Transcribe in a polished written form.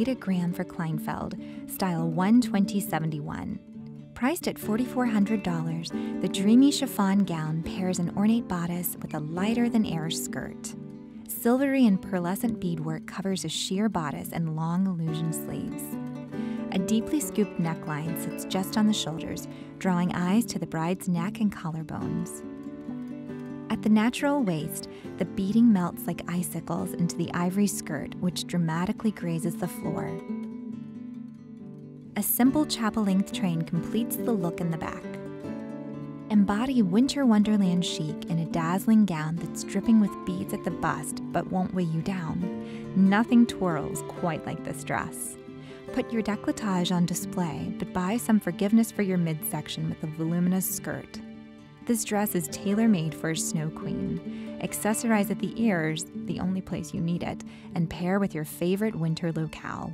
Alita Graham for Kleinfeld, style 12071. Priced at $4,400, the dreamy chiffon gown pairs an ornate bodice with a lighter-than-air skirt. Silvery and pearlescent beadwork covers a sheer bodice and long illusion sleeves. A deeply scooped neckline sits just on the shoulders, drawing eyes to the bride's neck and collarbones. At the natural waist, the beading melts like icicles into the ivory skirt, which dramatically grazes the floor. A simple chapel-length train completes the look in the back. Embody winter wonderland chic in a dazzling gown that's dripping with beads at the bust but won't weigh you down. Nothing twirls quite like this dress. Put your décolletage on display, but buy some forgiveness for your midsection with a voluminous skirt. This dress is tailor-made for a snow queen. Accessorize at the ears, the only place you need it, and pair with your favorite winter locale.